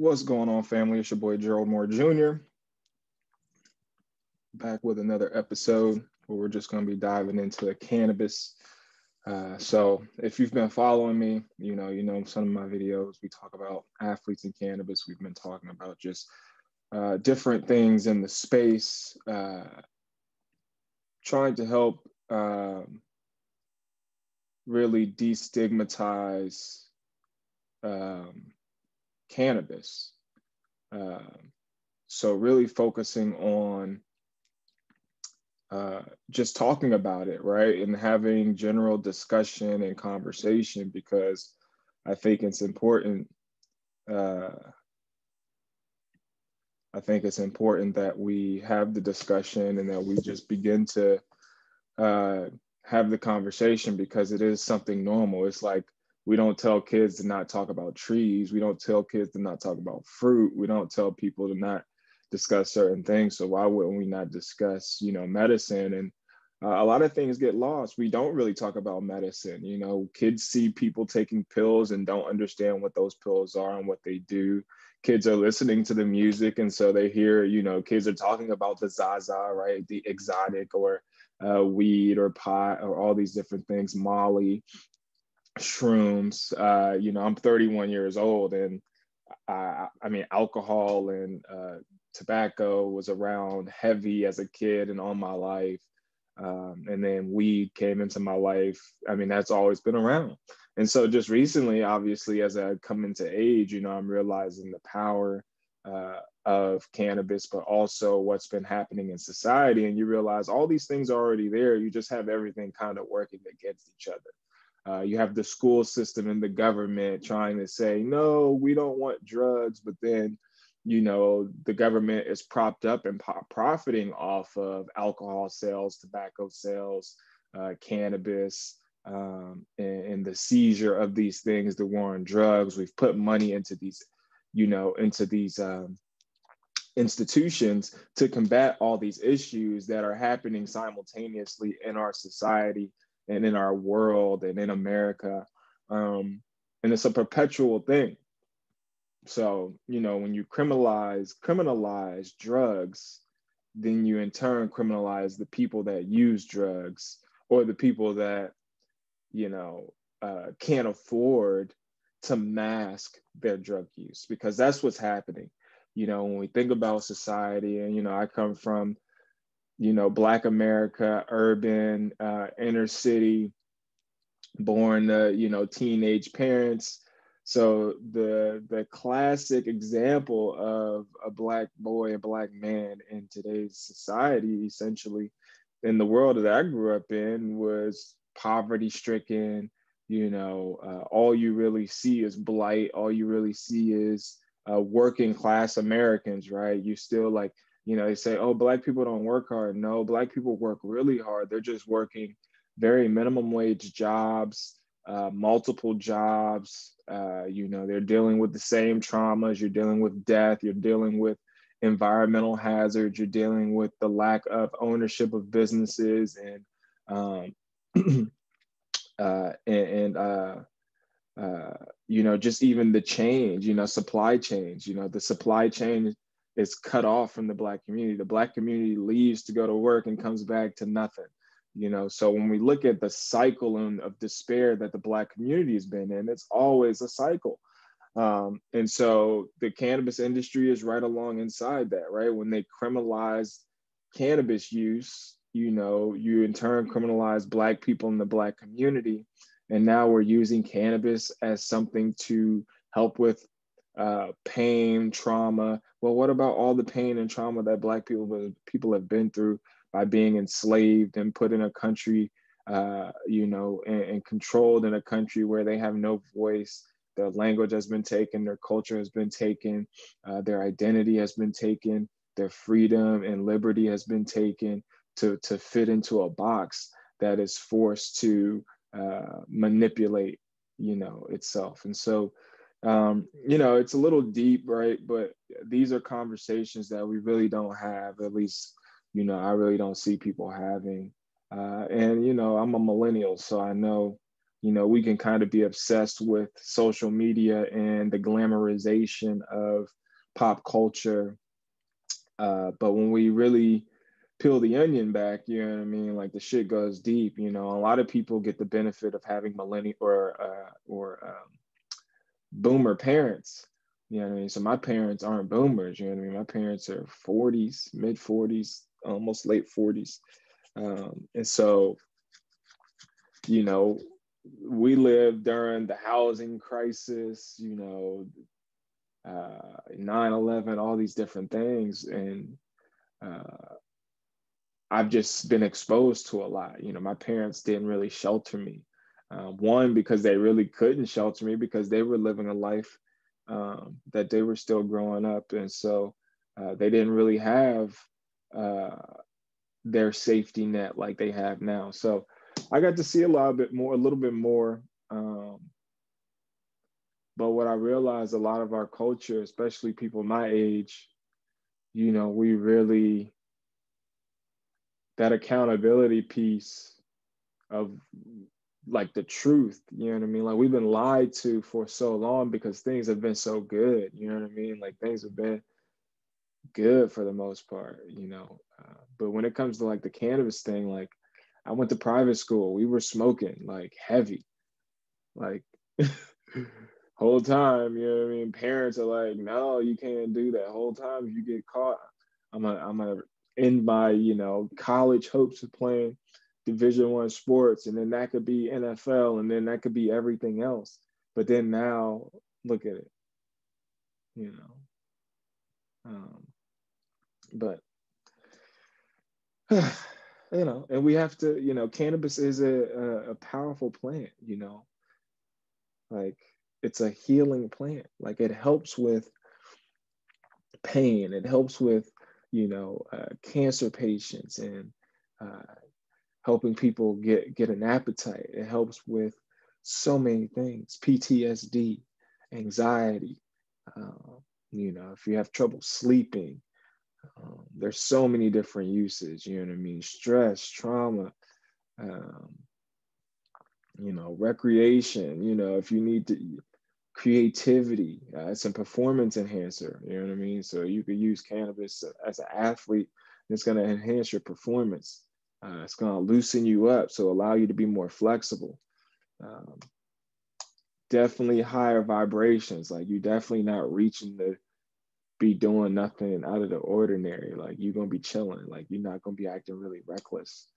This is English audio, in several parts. What's going on, family? It's your boy, Gerald Moore Jr. Back with another episode where we're just going to be diving into cannabis. So if you've been following me, you know some of my videos, we talk about athletes and cannabis. We've been talking about just different things in the space, trying to help really destigmatize cannabis. So really focusing on just talking about it, right? And having general discussion and conversation, because I think it's important. I think it's important that we have the discussion and that we just begin to have the conversation, because it is something normal. It's like, we don't tell kids to not talk about trees. We don't tell kids to not talk about fruit. We don't tell people to not discuss certain things. So why wouldn't we not discuss, medicine? And a lot of things get lost. We don't really talk about medicine. Kids see people taking pills and don't understand what those pills are and what they do. Kids are listening to the music. And so they hear, kids are talking about the Zaza, right? The exotic, or weed or pot, or all these different things, Molly, shrooms. I'm 31 years old, and I mean alcohol and tobacco was around heavy as a kid and all my life, and then weed came into my life. I mean, that's always been around. And so just recently, obviously, as I come into age, I'm realizing the power of cannabis, but also what's been happening in society. And you realize all these things are already there. You just have everything kind of working against each other. You have the school system and the government trying to say, no, we don't want drugs. But then, the government is propped up and profiting off of alcohol sales, tobacco sales, cannabis, and the seizure of these things, the war on drugs. We've put money into these, institutions to combat all these issues that are happening simultaneously in our society and in our world and in America. And it's a perpetual thing. So, when you criminalize drugs, then you in turn criminalize the people that use drugs, or the people that, can't afford to mask their drug use, because that's what's happening. When we think about society, and, I come from Black America, urban, inner city, born to, teenage parents. So the classic example of a Black boy, a Black man in today's society, essentially, in the world that I grew up in, was poverty-stricken. All you really see is blight. All you really see is working-class Americans, right? You still like, they say, oh, Black people don't work hard. No, Black people work really hard. They're just working very minimum wage jobs, multiple jobs. They're dealing with the same traumas. You're dealing with death. You're dealing with environmental hazards. You're dealing with the lack of ownership of businesses, and just even the change, supply chains, the supply chain is cut off from the Black community. The Black community leaves to go to work and comes back to nothing. So when we look at the cycle of despair that the Black community has been in, it's always a cycle. And so the cannabis industry is right along inside that, right? When they criminalize cannabis use, you in turn criminalize Black people in the Black community. And now we're using cannabis as something to help with pain, trauma. Well, what about all the pain and trauma that Black people have been through by being enslaved and put in a country, and controlled in a country where they have no voice? Their language has been taken, their culture has been taken, their identity has been taken, their freedom and liberty has been taken to fit into a box that is forced to manipulate, itself. And so, it's a little deep, right? But these are conversations that we really don't have, at least, I really don't see people having. I'm a millennial, so I know you know, we can kind of be obsessed with social media and the glamorization of pop culture. But when we really peel the onion back, you know what I mean? Like, the shit goes deep. You know, a lot of people get the benefit of having millennial or boomer parents. You know what I mean? So my parents aren't boomers. You know what I mean? My parents are 40s, mid 40s, almost late 40s. And so, you know, we lived during the housing crisis, you know, 9/11, all these different things. And I've just been exposed to a lot. You know, my parents didn't really shelter me. One, because they really couldn't shelter me because they were living a life that they were still growing up. And so they didn't really have their safety net like they have now. So I got to see a little bit more. But what I realized, a lot of our culture, especially people my age, you know, we really, that accountability piece of like the truth, you know what I mean? Like, we've been lied to for so long because things have been so good, you know what I mean? Like, things have been good for the most part, you know? But when it comes to like the cannabis thing, like, I went to private school. We were smoking like heavy, like whole time. You know what I mean? Parents are like, "No, you can't do that." Whole time, if you get caught, I'm gonna end my, you know, college hopes of playing Division I sports, and then that could be NFL, and then that could be everything else. But then now, look at it, you know. But you know, and we have to, you know, cannabis is a powerful plant, you know, like, it's a healing plant. Like, it helps with pain. It helps with, you know, cancer patients and helping people get an appetite. It helps with so many things, PTSD, anxiety, you know, if you have trouble sleeping. There's so many different uses, you know what I mean? Stress, trauma, you know, recreation, you know, if you need to, creativity, it's a performance enhancer, you know what I mean? So you could use cannabis as an athlete. It's going to enhance your performance. It's going to loosen you up, so allow you to be more flexible. Definitely higher vibrations, like, you're definitely not reaching the be doing nothing out of the ordinary. Like, you're gonna be chilling, like, you're not gonna be acting really reckless.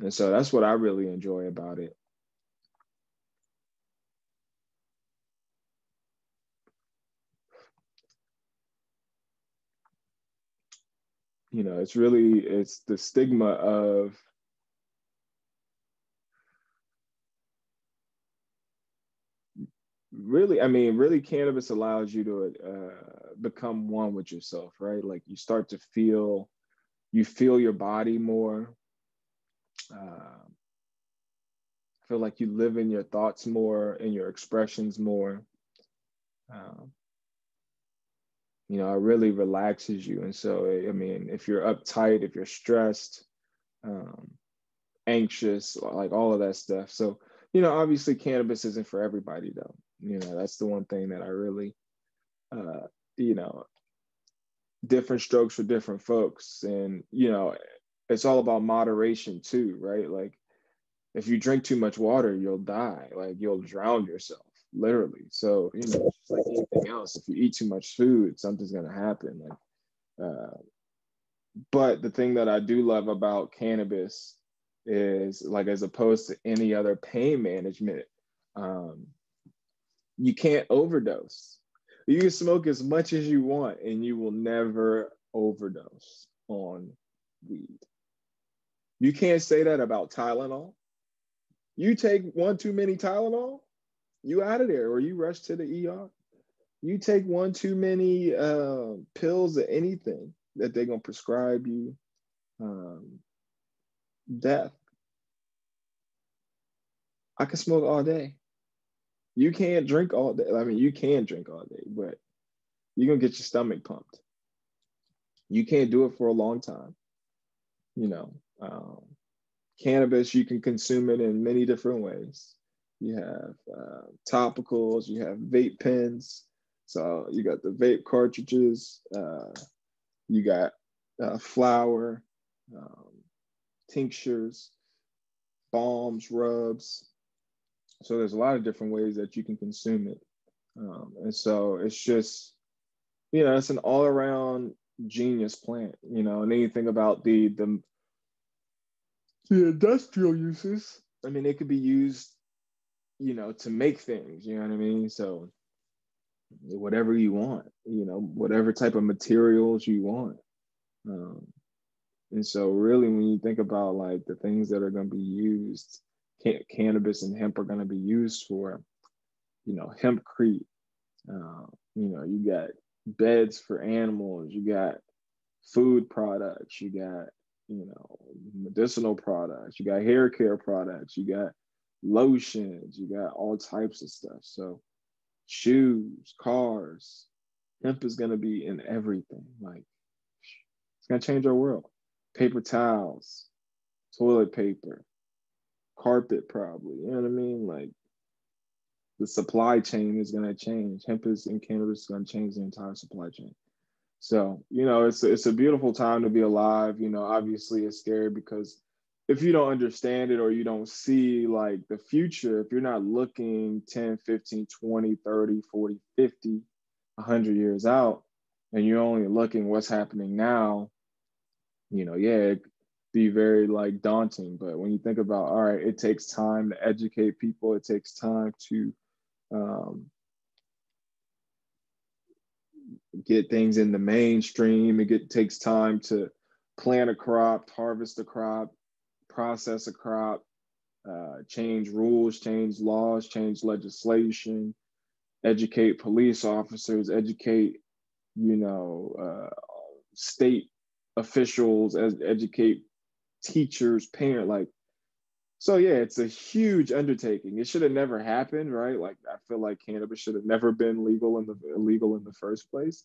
And so that's what I really enjoy about it. You know, it's the stigma of, really, I mean, really, cannabis allows you to become one with yourself, right? Like, you start to feel your body more. Feel like you live in your thoughts more, in your expressions more. You know, it really relaxes you. And so, I mean, if you're uptight, if you're stressed, anxious, like, all of that stuff. So, you know, obviously, cannabis isn't for everybody, though. You know, that's the one thing that I really, you know, different strokes for different folks. And, you know, it's all about moderation too, right? Like, if you drink too much water, you'll die. Like, you'll drown yourself, literally. So, you know, just like anything else, if you eat too much food, something's going to happen. Like, but the thing that I do love about cannabis is, like, as opposed to any other pain management, you can't overdose. You can smoke as much as you want and you will never overdose on weed. You can't say that about Tylenol. You take one too many Tylenol, you out of there, or you rush to the ER. You take one too many pills or anything that they're going to prescribe you, death. I can smoke all day. You can't drink all day. I mean, you can drink all day, but you're going to get your stomach pumped. You can't do it for a long time. You know, cannabis, you can consume it in many different ways. You have topicals, you have vape pens. So you got the vape cartridges, you got flower, tinctures, balms, rubs. So there's a lot of different ways that you can consume it. And so it's just, you know, it's an all around genius plant, you know, and then you think about the industrial uses. I mean, it could be used, you know, to make things, you know what I mean? So whatever you want, you know, whatever type of materials you want. And so really, when you think about like the things that are going to be used, cannabis and hemp are going to be used for, you know, hempcrete, you know, you got beds for animals, you got food products, you got, you know, medicinal products, you got hair care products, you got lotions, you got all types of stuff. So shoes, cars, hemp is going to be in everything. Like, it's going to change our world. Paper towels, toilet paper, carpet, probably, you know what I mean? Like, the supply chain is going to change. Hemp and cannabis is going to change the entire supply chain. So, you know, it's a beautiful time to be alive. You know, obviously it's scary because if you don't understand it or you don't see like the future, if you're not looking 10, 15, 20, 30, 40, 50, 100 years out, and you're only looking what's happening now, you know, yeah, it'd be very like daunting. But when you think about, all right, it takes time to educate people. It takes time to get things in the mainstream. It takes time to plant a crop, harvest a crop, process a crop, change rules, change laws, change legislation, educate police officers, educate, you know, state officials, educate teachers, parents, like, so yeah, it's a huge undertaking. It should have never happened, right? Like, I feel like cannabis should have never been illegal in the first place.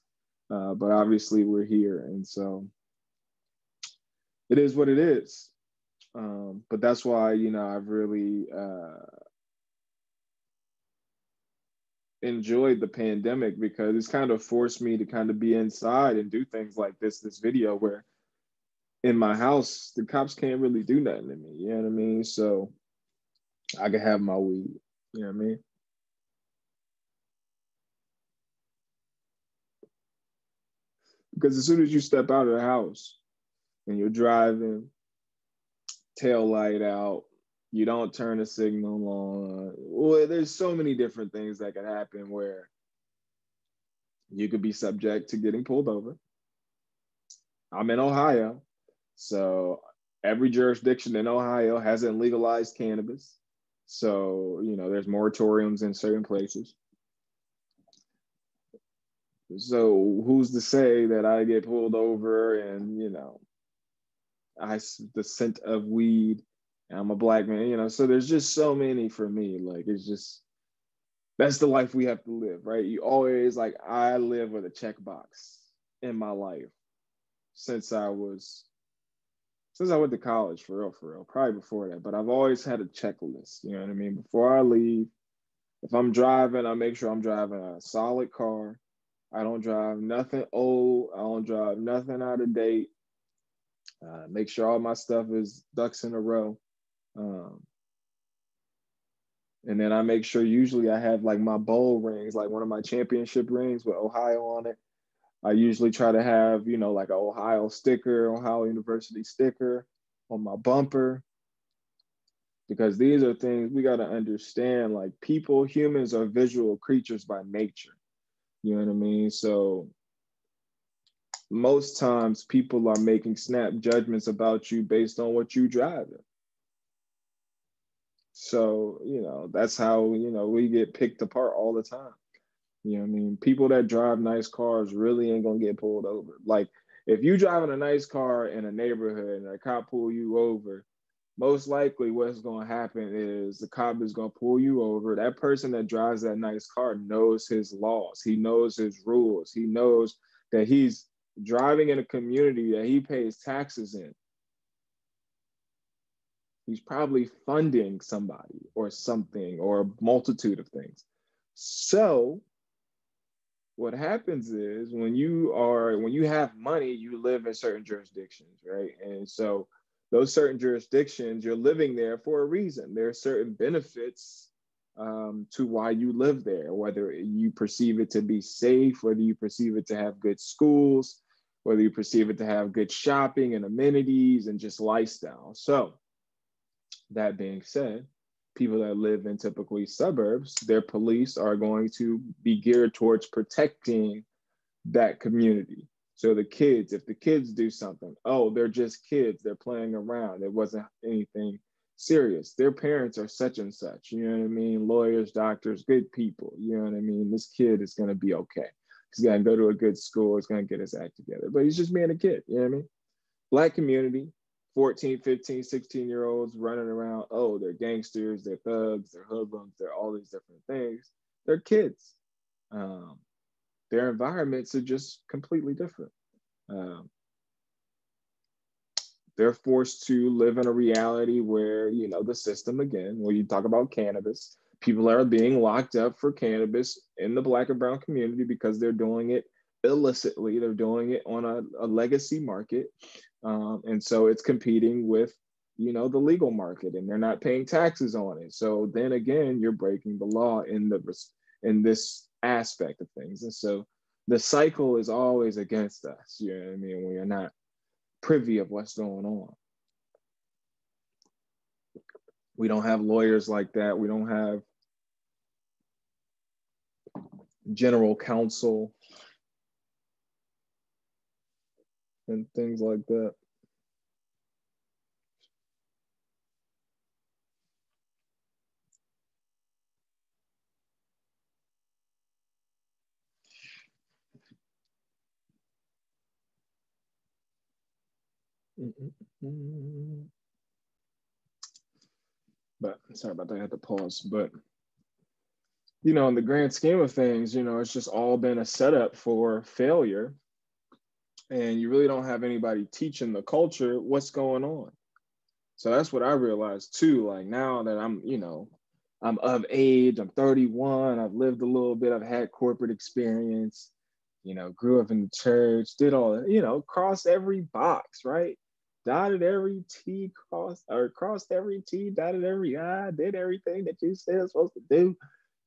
But obviously we're here. And so it is what it is. But that's why, you know, I've really enjoyed the pandemic, because it's kind of forced me to kind of be inside and do things like this video, where in my house, the cops can't really do nothing to me, you know what I mean? So I can have my weed, you know what I mean? Because as soon as you step out of the house and you're driving, tail light out, you don't turn the signal on. Well, there's so many different things that could happen where you could be subject to getting pulled over. I'm in Ohio. So every jurisdiction in Ohio hasn't legalized cannabis. So, you know, there's moratoriums in certain places. So who's to say that I get pulled over and, you know, the scent of weed, and I'm a black man, you know, so there's just so many for me. Like, it's just, that's the life we have to live, right? You always, like, I live with a checkbox in my life since I went to college, for real, probably before that, but I've always had a checklist, you know what I mean? Before I leave, if I'm driving, I make sure I'm driving a solid car. I don't drive nothing old. I don't drive nothing out of date. Make sure all my stuff is ducks in a row. And then I make sure, usually I have like my bowl rings, like one of my championship rings with Ohio on it. I usually try to have, you know, like an Ohio sticker, Ohio University sticker on my bumper, because these are things we got to understand. Like, people, humans are visual creatures by nature. You know what I mean? So most times people are making snap judgments about you based on what you drive. So, you know, that's how, you know, we get picked apart all the time. You know what I mean? People that drive nice cars really ain't gonna get pulled over. Like, if you driving a nice car in a neighborhood and a cop pull you over, most likely what's gonna happen is the cop is gonna pull you over. That person that drives that nice car knows his laws. He knows his rules. He knows that he's driving in a community that he pays taxes in. He's probably funding somebody or something or a multitude of things. So what happens is when you have money, you live in certain jurisdictions, right? And so those certain jurisdictions, you're living there for a reason. There are certain benefits to why you live there, whether you perceive it to be safe, whether you perceive it to have good schools, whether you perceive it to have good shopping and amenities and just lifestyle. So that being said, people that live in typically suburbs, their police are going to be geared towards protecting that community. So the kids, if the kids do something, oh, they're just kids, they're playing around, it wasn't anything serious. Their parents are such and such, you know what I mean? Lawyers, doctors, good people, you know what I mean? This kid is gonna be okay. He's gonna go to a good school, he's gonna get his act together, but he's just being a kid, you know what I mean? Black community, 14, 15, 16-year-olds running around, oh, they're gangsters, they're thugs, they're hoodlums, they're all these different things. They're kids. Their environments are just completely different. They're forced to live in a reality where, you know, the system, again, when you talk about cannabis, people are being locked up for cannabis in the Black and brown community because they're doing it illicitly. They're doing it on a legacy market. And so it's competing with, you know, the legal market, and they're not paying taxes on it. So then again, you're breaking the law in this aspect of things. And so the cycle is always against us, you know what I mean, when you're not privy of what's going on. We don't have lawyers like that. We don't have general counsel and things like that. But sorry about that, I had to pause. But you know, in the grand scheme of things, you know, it's just all been a setup for failure, and you really don't have anybody teaching the culture what's going on. So that's what I realized too. Like now that I'm, you know, I'm of age, I'm 31, I've lived a little bit, I've had corporate experience, you know, grew up in the church, did all that, you know, crossed every box, right? Dotted every T, crossed every T, dotted every I, did everything that you said I'm supposed to do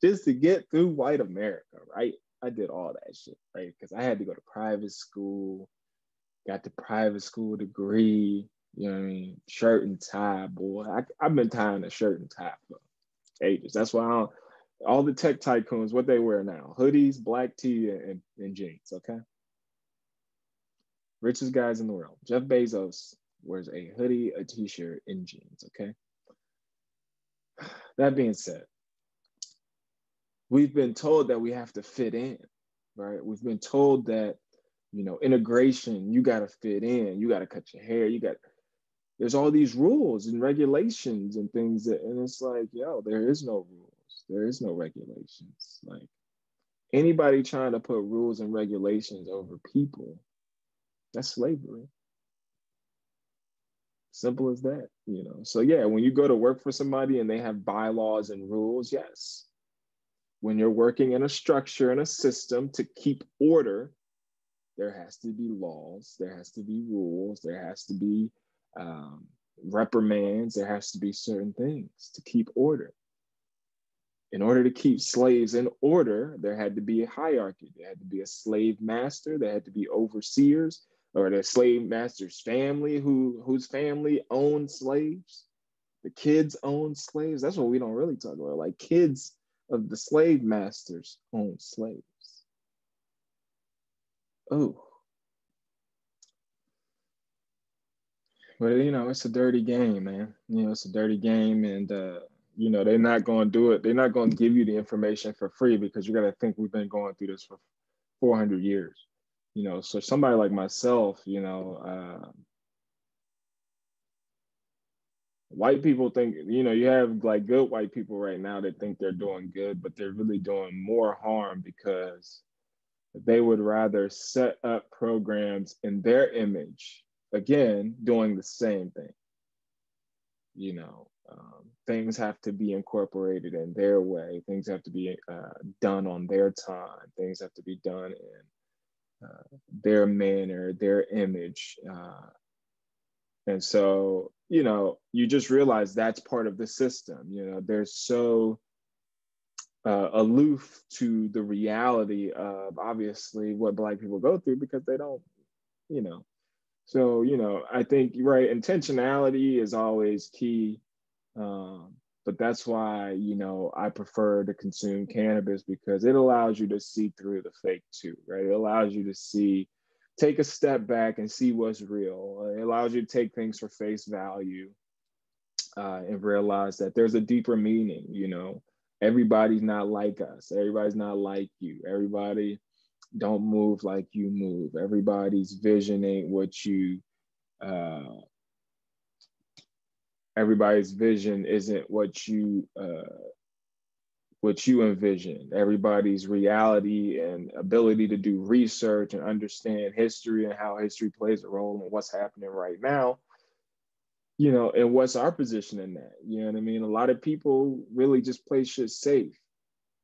just to get through white America, right? I did all that shit, right? Because I had to go to private school, got the private school degree, you know what I mean? Shirt and tie, boy. I've been tying a shirt and tie for ages. That's why I don't, all the tech tycoons, what they wear now, hoodies, black tee, and jeans, okay? Richest guys in the world. Jeff Bezos wears a hoodie, a t-shirt, and jeans, okay? That being said, we've been told that we have to fit in, right? We've been told that, you know, integration, you got to fit in, you got to cut your hair, there's all these rules and regulations and things that, and it's like, yo, there is no rules. There is no regulations. Like anybody trying to put rules and regulations over people, that's slavery. Simple as that, you know? So yeah, when you go to work for somebody and they have bylaws and rules, yes. When you're working in a structure and a system to keep order, there has to be laws, there has to be rules, there has to be reprimands, there has to be certain things to keep order. In order to keep slaves in order, there had to be a hierarchy. There had to be a slave master, there had to be overseers, or the slave master's family whose family owned slaves. The kids owned slaves. That's what we don't really talk about. Like kids of the slave masters owned slaves. Oh. But you know, it's a dirty game, man. You know, it's a dirty game, and you know, they're not going to do it. They're not going to give you the information for free, because you got to think we've been going through this for 400 years. You know, so somebody like myself, you know, white people think, you know, you have like good white people right now that think they're doing good, but they're really doing more harm, because they would rather set up programs in their image, again, doing the same thing. you know, things have to be incorporated in their way. Things have to be done on their time. Things have to be done in their manner, their image. And so, you know, you just realize that's part of the system. You know, they're so aloof to the reality of obviously what Black people go through because they don't, you know. So, you know, I think, right, intentionality is always key. But that's why, you know, I prefer to consume cannabis, because it allows you to see through the fake too, right? It allows you to see, take a step back and see what's real. It allows you to take things for face value and realize that there's a deeper meaning, you know. Everybody's not like us. Everybody's not like you. Everybody don't move like you move. Everybody's vision ain't what you, everybody's vision isn't what you envision. Everybody's reality and ability to do research and understand history and how history plays a role in what's happening right now, you know, and what's our position in that, you know what I mean? A lot of people really just play shit safe.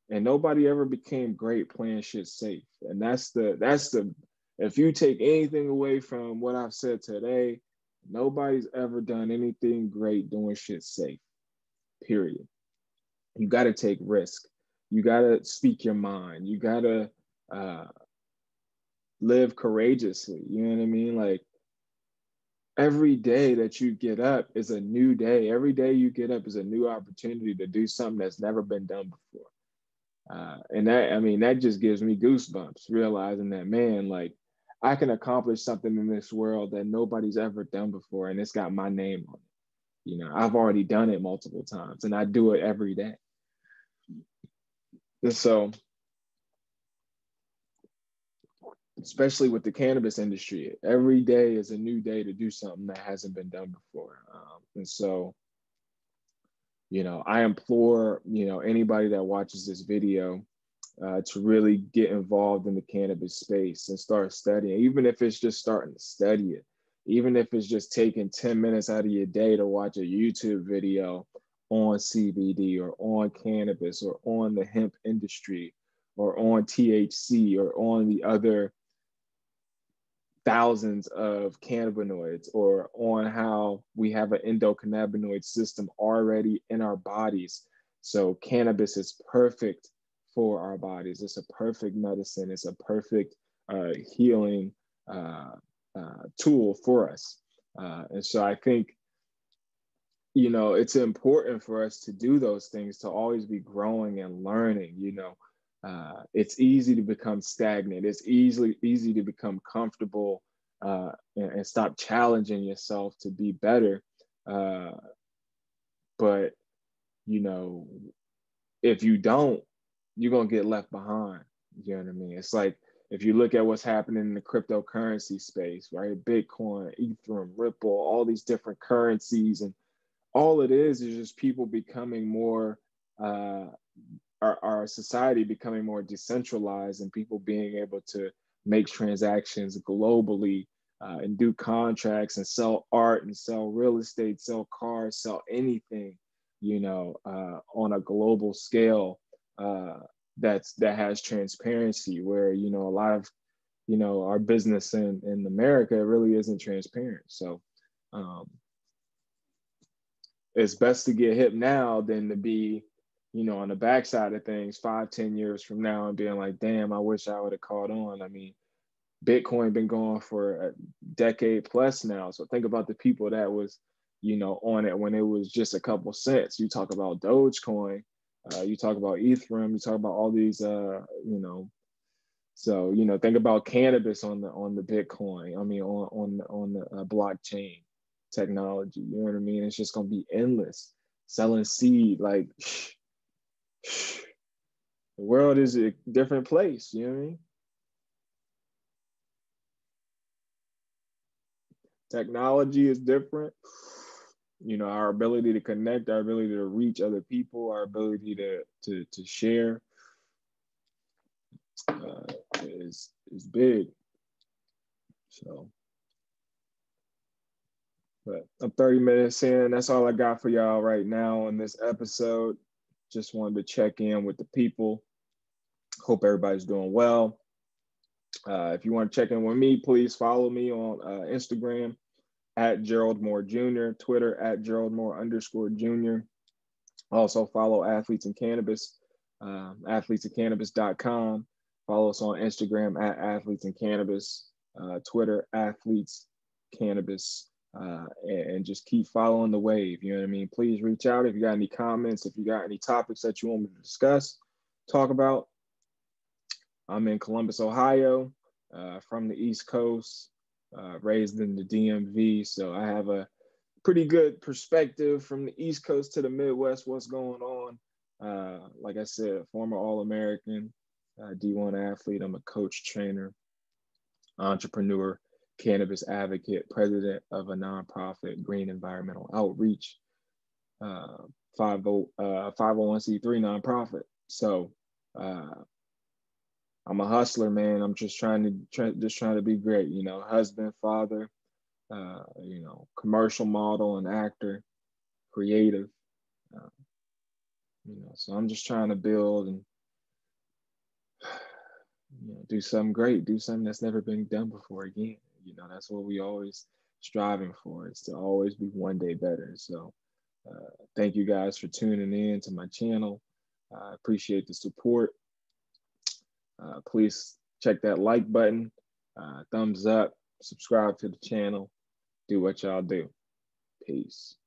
And nobody ever became great playing shit safe. And that's the, if you take anything away from what I've said today, nobody's ever done anything great doing shit safe, period. You gotta take risk. You gotta speak your mind. You gotta live courageously, you know what I mean? Like, every day that you get up is a new day. Every day you get up is a new opportunity to do something that's never been done before. And that, I mean, that just gives me goosebumps, realizing that, man, like, I can accomplish something in this world that nobody's ever done before, and it's got my name on it. You know, I've already done it multiple times, and I do it every day. And so, especially with the cannabis industry, every day is a new day to do something that hasn't been done before. And so, you know, I implore, you know, anybody that watches this video to really get involved in the cannabis space and start studying, even if it's just starting to study it, even if it's just taking 10 minutes out of your day to watch a YouTube video on CBD or on cannabis or on the hemp industry or on THC or on the other thousands of cannabinoids, or on how we have an endocannabinoid system already in our bodies. So cannabis is perfect for our bodies. It's a perfect medicine. It's a perfect healing tool for us. And so I think, you know, it's important for us to do those things, to always be growing and learning, you know. It's easy to become stagnant. It's easy to become comfortable and stop challenging yourself to be better. But, you know, if you don't, you're going to get left behind. You know what I mean? It's like, if you look at what's happening in the cryptocurrency space, right? Bitcoin, Ethereum, Ripple, all these different currencies. And all it is just people becoming more, our society becoming more decentralized, and people being able to make transactions globally and do contracts and sell art and sell real estate, sell cars, sell anything, you know, on a global scale that has transparency, where, you know, a lot of, you know, our business in America really isn't transparent. So it's best to get hip now than to be, you know, on the backside of things 5-10 years from now and being like, damn, I wish I would have caught on. I mean, Bitcoin been going for a decade plus now. So think about the people that was, you know, on it when it was just a couple cents. You talk about Dogecoin, you talk about Ethereum, you talk about all these, you know, so, you know, think about cannabis on the Bitcoin. I mean, on the blockchain technology, you know what I mean? It's just gonna be endless. Selling seed, like, the world is a different place, you know what I mean? Technology is different. You know, our ability to connect, our ability to reach other people, our ability to share is big. So But I'm 30 minutes in. That's all I got for y'all right now on this episode. Just wanted to check in with the people. Hope everybody's doing well. If you want to check in with me, please follow me on Instagram at Gerald Moore Jr., Twitter at Gerald Moore _Jr. Also follow Athletes and Cannabis, athletesandcannabis.com. Follow us on Instagram at Athletes and Cannabis, Twitter, Athletes Cannabis, and just keep following the wave. You know what I mean? Please reach out if you got any comments, if you got any topics that you want me to discuss, talk about. I'm in Columbus, Ohio, from the East Coast, raised in the DMV. So I have a pretty good perspective from the East Coast to the Midwest, what's going on. Like I said, former All-American, D1 athlete. I'm a coach, trainer, entrepreneur, cannabis advocate, president of a nonprofit, Green Environmental Outreach, 501c3 nonprofit. So I'm a hustler, man. I'm just trying to be great, you know, husband, father, you know, commercial model and actor, creative, you know, so I'm just trying to build and, you know, do something great, do something that's never been done before again. You know, that's what we always striving for, is to always be one day better. So thank you guys for tuning in to my channel. I appreciate the support. Please check that like button, thumbs up, subscribe to the channel, do what y'all do. Peace.